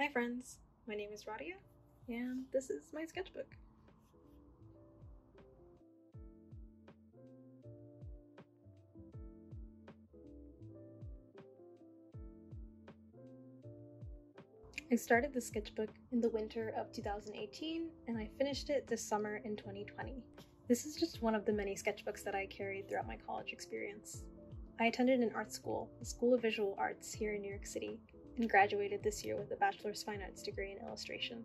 Hi friends, my name is Radhia, and this is my sketchbook. I started the sketchbook in the winter of 2018, and I finished it this summer in 2020. This is just one of the many sketchbooks that I carried throughout my college experience. I attended an art school, the School of Visual Arts here in New York City, and graduated this year with a Bachelor's Fine Arts degree in illustration.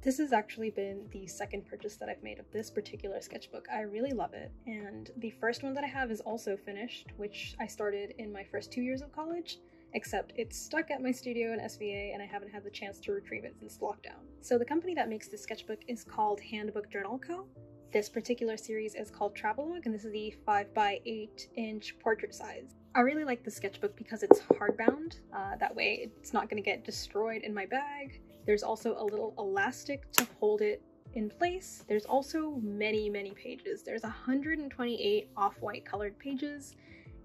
This has actually been the second purchase that I've made of this particular sketchbook. I really love it, and the first one that I have is also finished, which I started in my first 2 years of college, except it's stuck at my studio in SVA and I haven't had the chance to retrieve it since lockdown. So the company that makes this sketchbook is called Handbook Journal Co. This particular series is called Travelogue, and this is the 5x8-inch portrait size. I really like the sketchbook because it's hardbound, that way it's not going to get destroyed in my bag. There's also a little elastic to hold it in place. There's also many pages. There's 128 off-white colored pages,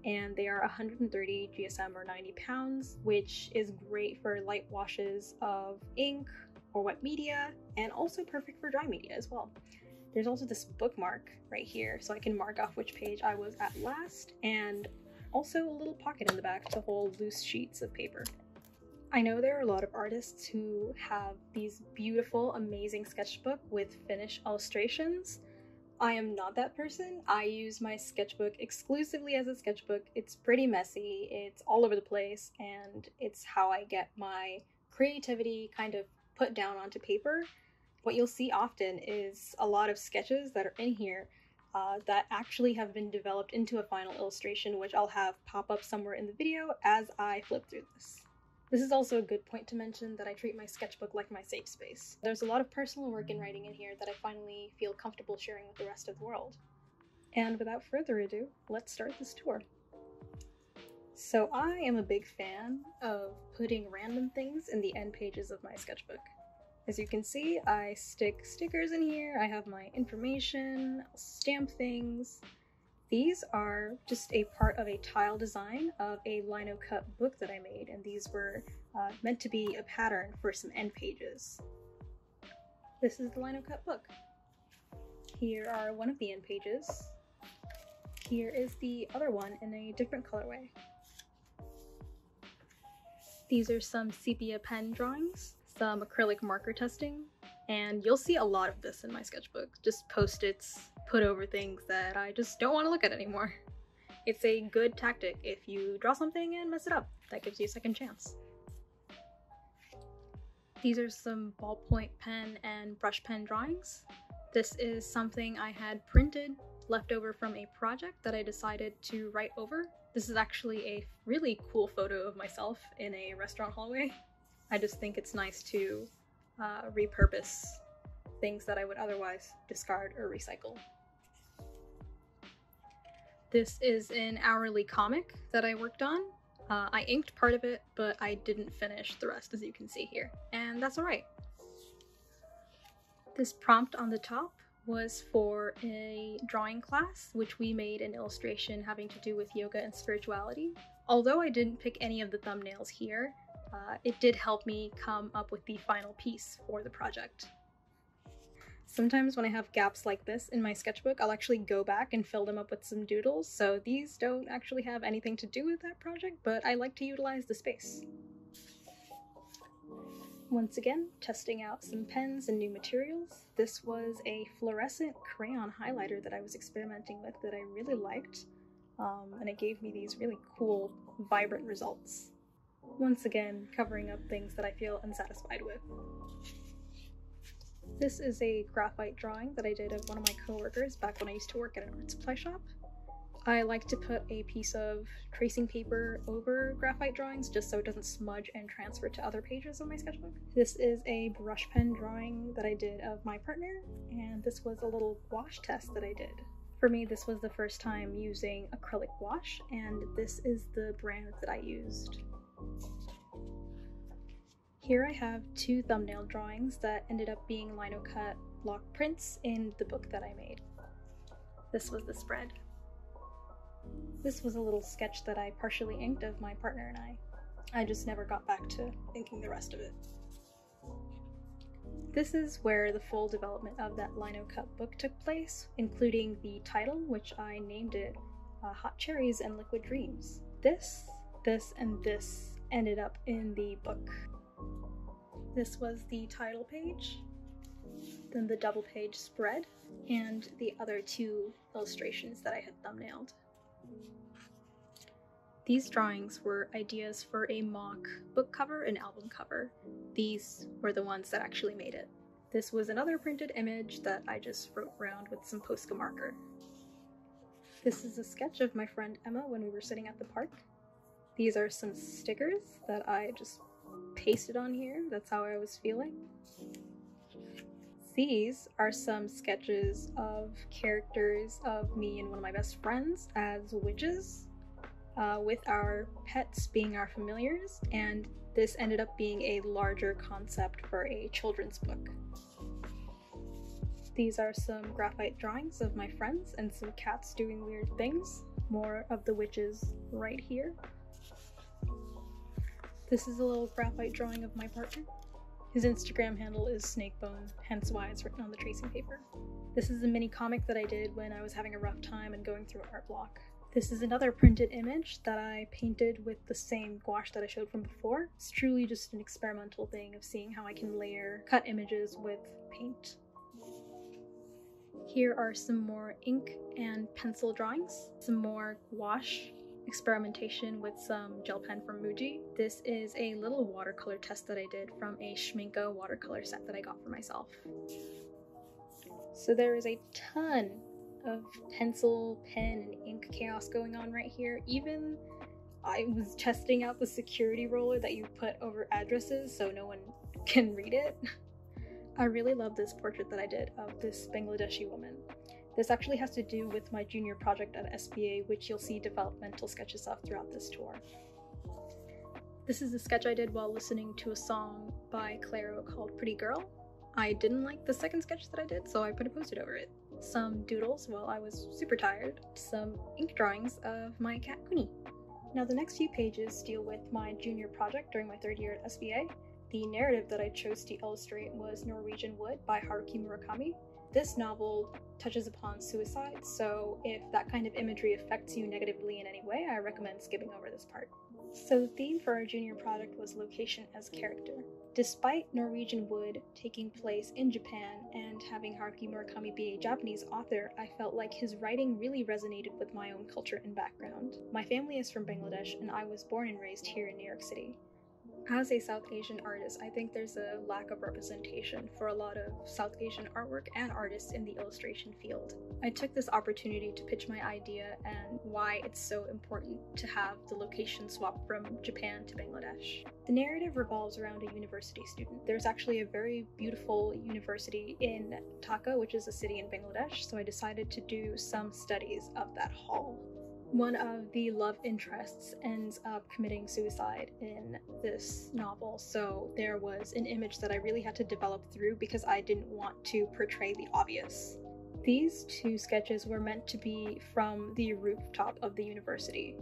and they are 130 GSM or 90 pounds, which is great for light washes of ink or wet media, and also perfect for dry media as well. There's also this bookmark right here, so I can mark off which page I was at last, and also a little pocket in the back to hold loose sheets of paper. I know there are a lot of artists who have these beautiful, amazing sketchbooks with finished illustrations. I am not that person. I use my sketchbook exclusively as a sketchbook. It's pretty messy, it's all over the place, and it's how I get my creativity kind of put down onto paper. What you'll see often is a lot of sketches that are in here that actually have been developed into a final illustration, which I'll have pop up somewhere in the video as I flip through this. This is also a good point to mention that I treat my sketchbook like my safe space. There's a lot of personal work and writing in here that I finally feel comfortable sharing with the rest of the world. And without further ado, let's start this tour. So I am a big fan of putting random things in the end pages of my sketchbook. As you can see, I stick stickers in here, I have my information, I'll stamp things. These are just a part of a tile design of a lino-cut book that I made, and these were meant to be a pattern for some end pages. This is the lino-cut book. Here are one of the end pages. Here is the other one in a different colorway. These are some sepia pen drawings, some acrylic marker testing, and you'll see a lot of this in my sketchbook. Just post-its put over things that I just don't want to look at anymore. It's a good tactic if you draw something and mess it up. That gives you a second chance. These are some ballpoint pen and brush pen drawings. This is something I had printed left over from a project that I decided to write over. This is actually a really cool photo of myself in a restaurant hallway. I just think it's nice to repurpose things that I would otherwise discard or recycle. This is an hourly comic that I worked on. I inked part of it, but I didn't finish the rest, as you can see here, and that's all right. This prompt on the top was for a drawing class, which we made an illustration having to do with yoga and spirituality. Although I didn't pick any of the thumbnails here, it did help me come up with the final piece for the project. Sometimes when I have gaps like this in my sketchbook, I'll actually go back and fill them up with some doodles, so these don't actually have anything to do with that project, but I like to utilize the space. Once again, testing out some pens and new materials. This was a fluorescent crayon highlighter that I was experimenting with that I really liked, and it gave me these really cool, vibrant results. Once again, covering up things that I feel unsatisfied with. This is a graphite drawing that I did of one of my coworkers back when I used to work at an art supply shop. I like to put a piece of tracing paper over graphite drawings just so it doesn't smudge and transfer to other pages of my sketchbook. This is a brush pen drawing that I did of my partner, and this was a little wash test that I did. For me, this was the first time using acrylic wash, and this is the brand that I used. Here I have two thumbnail drawings that ended up being lino-cut block prints in the book that I made. This was the spread. This was a little sketch that I partially inked of my partner and I. I just never got back to inking the rest of it. This is where the full development of that Lino Cup book took place, including the title, which I named it Hot Cherries and Liquid Dreams. This, and this ended up in the book. This was the title page, then the double page spread, and the other two illustrations that I had thumbnailed. These drawings were ideas for a mock book cover and album cover. These were the ones that actually made it. This was another printed image that I just wrote around with some Posca marker. This is a sketch of my friend Emma when we were sitting at the park. These are some stickers that I just pasted on here. That's how I was feeling. These are some sketches of characters of me and one of my best friends as witches, with our pets being our familiars, and this ended up being a larger concept for a children's book. These are some graphite drawings of my friends and some cats doing weird things. More of the witches right here. This is a little graphite drawing of my partner. His Instagram handle is Snakebone, hence why it's written on the tracing paper. This is a mini comic that I did when I was having a rough time and going through art block. This is another printed image that I painted with the same gouache that I showed from before. It's truly just an experimental thing of seeing how I can layer cut images with paint. Here are some more ink and pencil drawings, some more gouache, experimentation with some gel pen from Muji. This is a little watercolor test that I did from a Schmincke watercolor set that I got for myself. So there is a ton of pencil, pen, and ink chaos going on right here. Even I was testing out the security roller that you put over addresses so no one can read it. I really love this portrait that I did of this Bangladeshi woman. This actually has to do with my junior project at SBA, which you'll see developmental sketches of throughout this tour. This is a sketch I did while listening to a song by Clairo called Pretty Girl. I didn't like the second sketch that I did, so I put a post-it over it. Some doodles while I was super tired. Some ink drawings of my cat Kuni. Now the next few pages deal with my junior project during my third year at SBA. The narrative that I chose to illustrate was Norwegian Wood by Haruki Murakami. This novel touches upon suicide, so if that kind of imagery affects you negatively in any way, I recommend skipping over this part. So the theme for our junior project was location as character. Despite Norwegian Wood taking place in Japan and having Haruki Murakami be a Japanese author, I felt like his writing really resonated with my own culture and background. My family is from Bangladesh, and I was born and raised here in New York City. As a South Asian artist, I think there's a lack of representation for a lot of South Asian artwork and artists in the illustration field. I took this opportunity to pitch my idea and why it's so important to have the location swap from Japan to Bangladesh. The narrative revolves around a university student. There's actually a very beautiful university in Taka, which is a city in Bangladesh, so I decided to do some studies of that hall. One of the love interests ends up committing suicide in this novel, so there was an image that I really had to develop through because I didn't want to portray the obvious. These two sketches were meant to be from the rooftop of the university.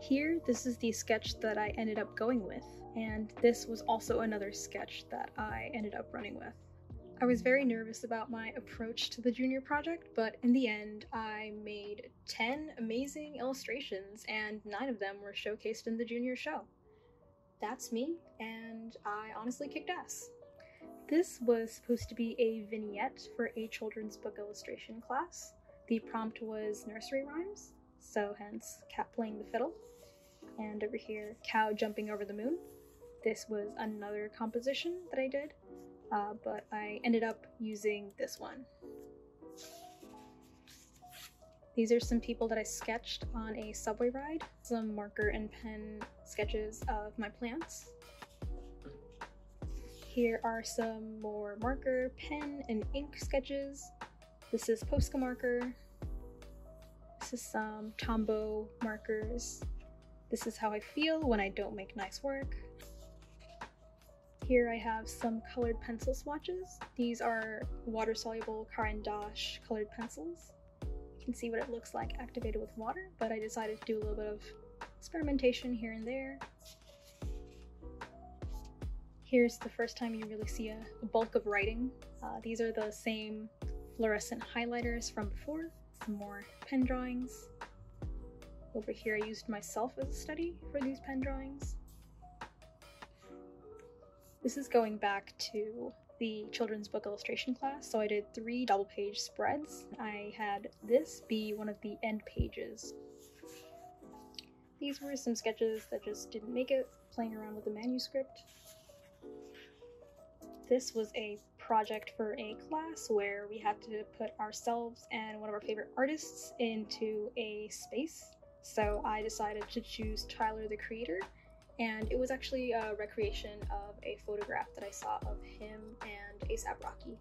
Here, this is the sketch that I ended up going with, and this was also another sketch that I ended up running with. I was very nervous about my approach to the junior project, but in the end, I made 10 amazing illustrations, and 9 of them were showcased in the junior show. That's me, and I honestly kicked ass. This was supposed to be a vignette for a children's book illustration class. The prompt was nursery rhymes, so hence cat playing the fiddle, and over here, cow jumping over the moon. This was another composition that I did. But I ended up using this one. These are some people that I sketched on a subway ride, some marker and pen sketches of my plants. Here are some more marker, pen, and ink sketches. This is Posca marker. This is some Tombow markers. This is how I feel when I don't make nice work. Here I have some colored pencil swatches. These are water-soluble Caran d'Ache colored pencils. You can see what it looks like activated with water, but I decided to do a little bit of experimentation here and there. Here's the first time you really see a bulk of writing. These are the same fluorescent highlighters from before. Some more pen drawings. Over here I used myself as a study for these pen drawings. This is going back to the children's book illustration class, so I did 3 double-page spreads. I had this be one of the end pages. These were some sketches that just didn't make it, playing around with the manuscript. This was a project for a class where we had to put ourselves and one of our favorite artists into a space. So I decided to choose Tyler the Creator, and it was actually a recreation of a photograph that I saw of him and A$AP Rocky.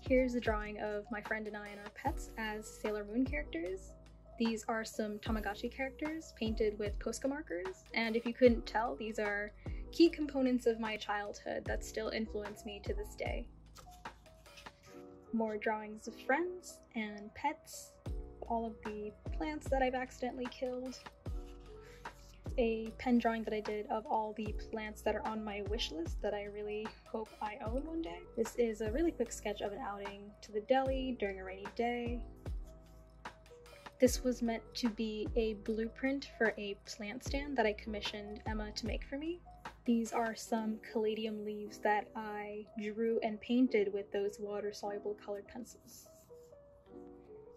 Here's a drawing of my friend and I and our pets as Sailor Moon characters. These are some Tamagotchi characters painted with Posca markers, and if you couldn't tell, these are key components of my childhood that still influence me to this day. More drawings of friends and pets, all of the plants that I've accidentally killed. A pen drawing that I did of all the plants that are on my wish list that I really hope I own one day. This is a really quick sketch of an outing to the deli during a rainy day. This was meant to be a blueprint for a plant stand that I commissioned Emma to make for me. These are some caladium leaves that I drew and painted with those water-soluble colored pencils.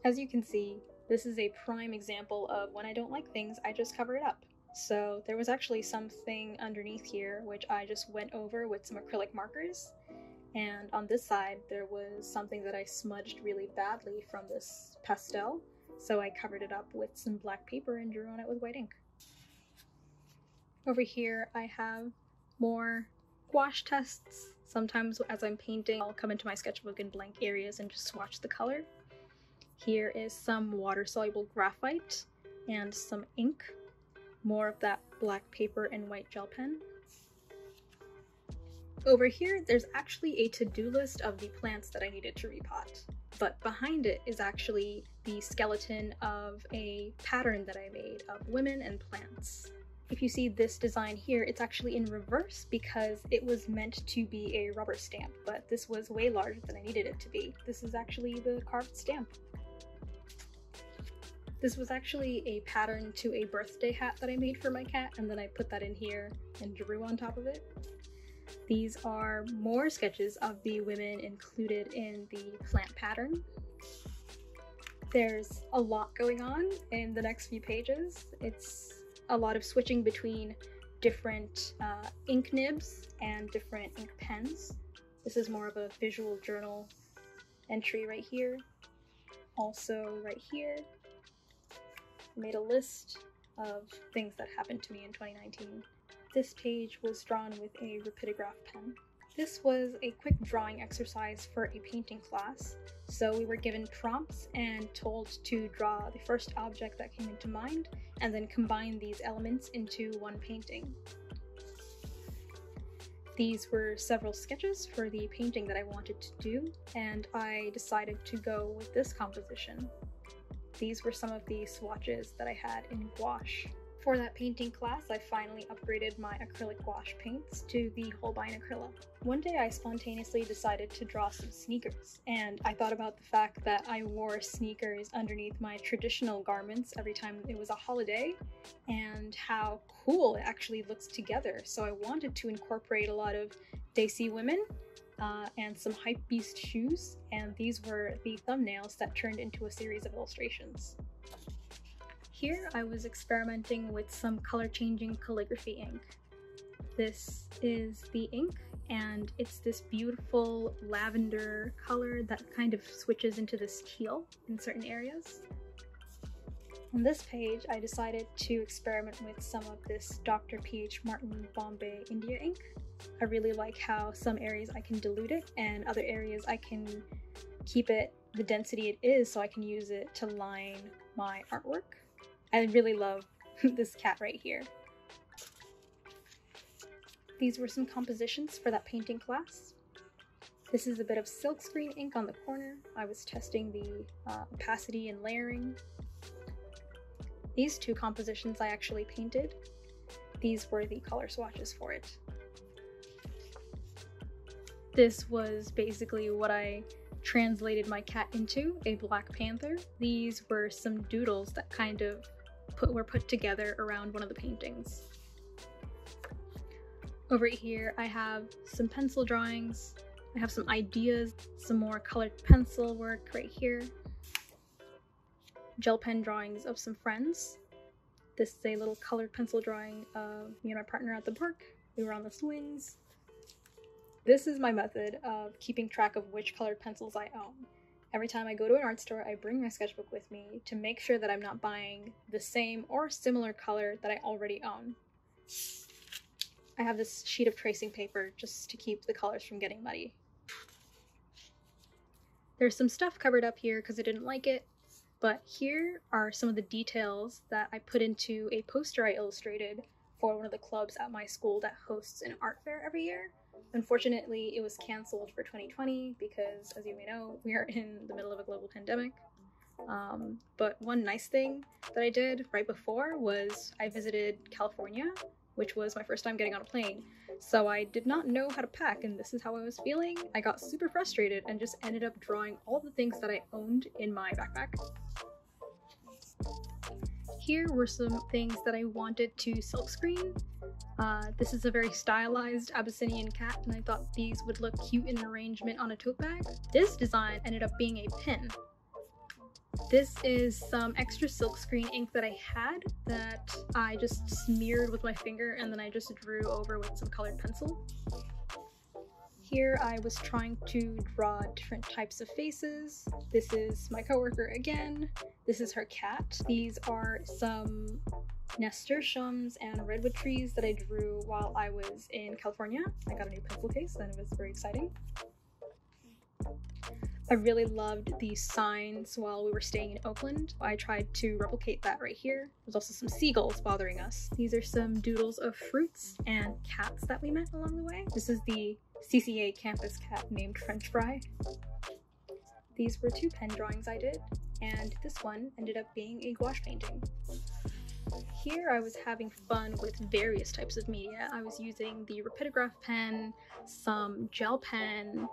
As you can see, this is a prime example of when I don't like things, I just cover it up. So there was actually something underneath here which I just went over with some acrylic markers, and on this side there was something that I smudged really badly from this pastel, so I covered it up with some black paper and drew on it with white ink. Over here I have more gouache tests. Sometimes as I'm painting I'll come into my sketchbook in blank areas and just swatch the color. Here is some water-soluble graphite and some ink. More of that black paper and white gel pen. Over here, there's actually a to-do list of the plants that I needed to repot, but behind it is actually the skeleton of a pattern that I made of women and plants. If you see this design here, it's actually in reverse because it was meant to be a rubber stamp, but this was way larger than I needed it to be. This is actually the carved stamp. This was actually a pattern to a birthday hat that I made for my cat, and then I put that in here and drew on top of it. These are more sketches of the women included in the plant pattern. There's a lot going on in the next few pages. It's a lot of switching between different ink nibs and different ink pens. This is more of a visual journal entry right here. Also right here. Made a list of things that happened to me in 2019. This page was drawn with a Rapidograph pen. This was a quick drawing exercise for a painting class, so we were given prompts and told to draw the first object that came into mind and then combine these elements into one painting. These were several sketches for the painting that I wanted to do, and I decided to go with this composition. These were some of the swatches that I had in gouache. For that painting class, I finally upgraded my acrylic gouache paints to the Holbein Acryla. One day I spontaneously decided to draw some sneakers, and I thought about the fact that I wore sneakers underneath my traditional garments every time it was a holiday, and how cool it actually looks together. So I wanted to incorporate a lot of Desi women, and some hypebeast shoes, and these were the thumbnails that turned into a series of illustrations. Here I was experimenting with some color-changing calligraphy ink. This is the ink, and it's this beautiful lavender color that kind of switches into this teal in certain areas. On this page I decided to experiment with some of this Dr. PH Martin Bombay India ink. I really like how some areas I can dilute it and other areas I can keep it the density it is so I can use it to line my artwork. I really love this cat right here. These were some compositions for that painting class. This is a bit of silkscreen ink on the corner. I was testing the opacity and layering. These two compositions I actually painted. These were the color swatches for it. This was basically what I translated my cat into, a Black Panther. These were some doodles that kind of were put together around one of the paintings. Over here I have some pencil drawings, I have some ideas, some more colored pencil work right here, gel pen drawings of some friends. This is a little colored pencil drawing of me and my partner at the park. We were on the swings. This is my method of keeping track of which colored pencils I own. Every time I go to an art store, I bring my sketchbook with me to make sure that I'm not buying the same or similar color that I already own. I have this sheet of tracing paper just to keep the colors from getting muddy. There's some stuff covered up here because I didn't like it. But here are some of the details that I put into a poster I illustrated for one of the clubs at my school that hosts an art fair every year. Unfortunately, it was canceled for 2020 because, as you may know, we are in the middle of a global pandemic. But one nice thing that I did right before was I visited California, which was my first time getting on a plane. So I did not know how to pack, and this is how I was feeling. I got super frustrated and just ended up drawing all the things that I owned in my backpack. Here were some things that I wanted to silkscreen. This is a very stylized Abyssinian cat, and I thought these would look cute in an arrangement on a tote bag. This design ended up being a pin. This is some extra silkscreen ink that I had that I just smeared with my finger and then I just drew over with some colored pencil. Here I was trying to draw different types of faces. This is my coworker again. This is her cat. These are some nasturtiums and redwood trees that I drew while I was in California. I got a new pencil case and it was very exciting. I really loved the signs while we were staying in Oakland. I tried to replicate that right here. There's also some seagulls bothering us. These are some doodles of fruits and cats that we met along the way. This is the CCA campus cat named French Fry. These were two pen drawings I did, and this one ended up being a gouache painting. Here I was having fun with various types of media. I was using the Rapidograph pen, some gel pen,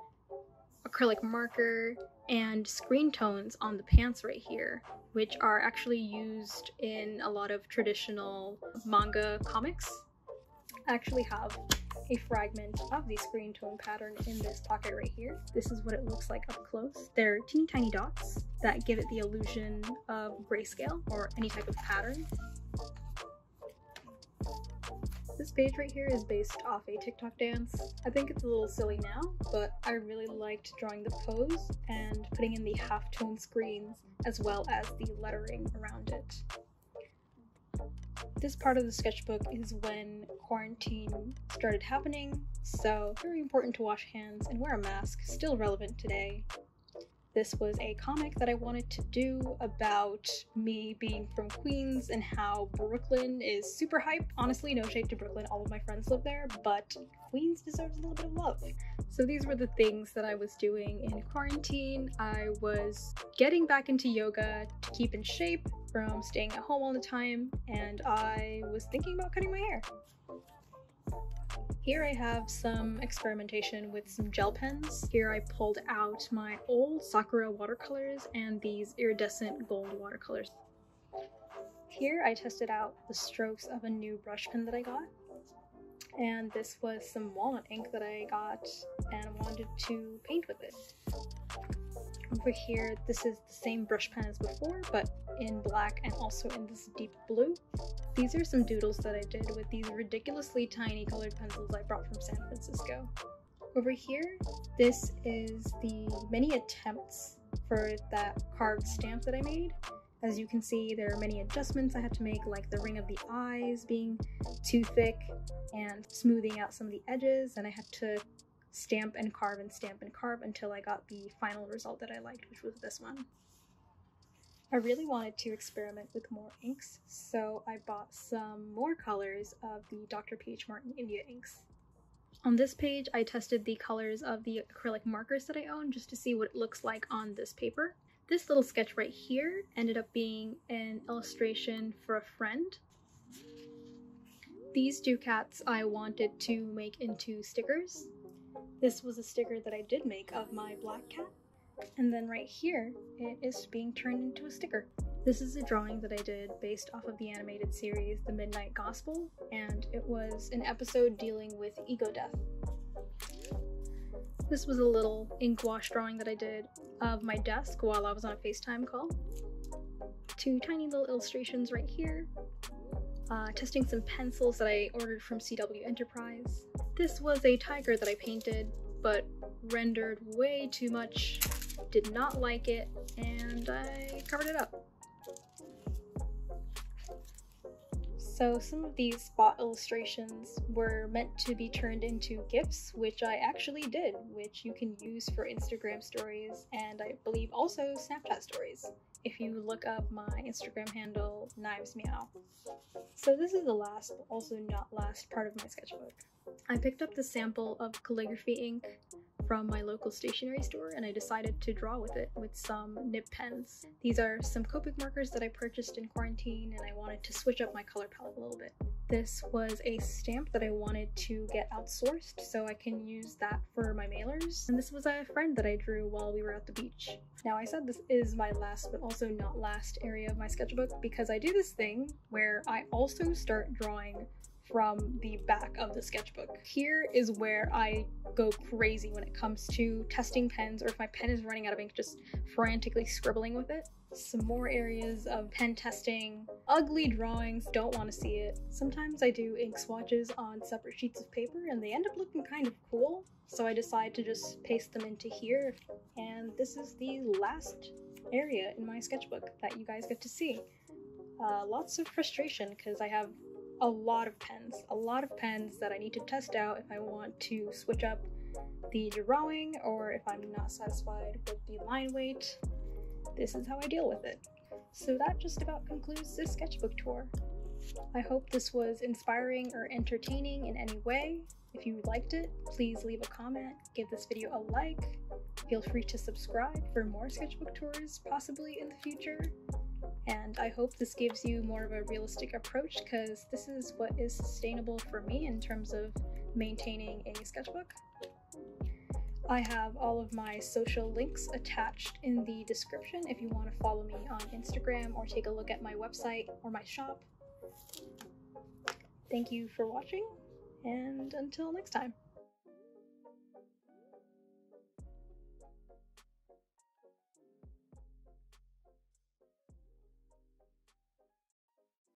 acrylic marker, and screen tones on the pants right here, which are actually used in a lot of traditional manga comics. I actually have a fragment of the screen tone pattern in this pocket right here. This is what it looks like up close. They're teeny tiny dots that give it the illusion of grayscale or any type of pattern. This page right here is based off a TikTok dance. I think it's a little silly now, but I really liked drawing the pose and putting in the halftone screens as well as the lettering around it. This part of the sketchbook is when quarantine started happening, so very important to wash hands and wear a mask, still relevant today. This was a comic that I wanted to do about me being from Queens and how Brooklyn is super hype. Honestly, no shade to Brooklyn, all of my friends live there, but Queens deserves a little bit of love. So these were the things that I was doing in quarantine. I was getting back into yoga to keep in shape from staying at home all the time, and I was thinking about cutting my hair. Here I have some experimentation with some gel pens. Here I pulled out my old Sakura watercolors and these iridescent gold watercolors. Here I tested out the strokes of a new brush pen that I got. And this was some walnut ink that I got and wanted to paint with it. Over here, this is the same brush pen as before, but in black and also in this deep blue. These are some doodles that I did with these ridiculously tiny colored pencils I brought from San Francisco. Over here, this is the many attempts for that carved stamp that I made. As you can see, there are many adjustments I had to make, like the ring of the eyes being too thick and smoothing out some of the edges, and I had to stamp and carve and stamp and carve until I got the final result that I liked, which was this one. I really wanted to experiment with more inks, so I bought some more colors of the Dr. PH Martin India inks. On this page, I tested the colors of the acrylic markers that I own just to see what it looks like on this paper. This little sketch right here ended up being an illustration for a friend. These two cats I wanted to make into stickers. This was a sticker that I did make of my black cat. And then right here, it is being turned into a sticker. This is a drawing that I did based off of the animated series, The Midnight Gospel, and it was an episode dealing with ego death. This was a little ink wash drawing that I did of my desk while I was on a FaceTime call. Two tiny little illustrations right here. Testing some pencils that I ordered from CW Enterprise. This was a tiger that I painted, but rendered way too much, did not like it, and I covered it up. So some of these spot illustrations were meant to be turned into GIFs, which I actually did, which you can use for Instagram stories and I believe also Snapchat stories, if you look up my Instagram handle, KnivesMeow. So this is the last, but also not last, part of my sketchbook. I picked up the sample of calligraphy ink from my local stationery store and I decided to draw with it with some nib pens. These are some Copic markers that I purchased in quarantine and I wanted to switch up my color palette a little bit. This was a stamp that I wanted to get outsourced so I can use that for my mailers, and this was a friend that I drew while we were at the beach. Now I said this is my last but also not last area of my sketchbook because I do this thing where I also start drawing from the back of the sketchbook. Here is where I go crazy when it comes to testing pens, or if my pen is running out of ink, just frantically scribbling with it. Some more areas of pen testing. Ugly drawings, don't want to see it. Sometimes I do ink swatches on separate sheets of paper and they end up looking kind of cool, so I decide to just paste them into here. And this is the last area in my sketchbook that you guys get to see. Lots of frustration because I have a lot of pens that I need to test out if I want to switch up the drawing or if I'm not satisfied with the line weight. This is how I deal with it. So that just about concludes this sketchbook tour. I hope this was inspiring or entertaining in any way. If you liked it, please leave a comment, give this video a like, feel free to subscribe for more sketchbook tours possibly in the future. And I hope this gives you more of a realistic approach because this is what is sustainable for me in terms of maintaining a sketchbook. I have all of my social links attached in the description if you want to follow me on Instagram or take a look at my website or my shop. Thank you for watching, and until next time.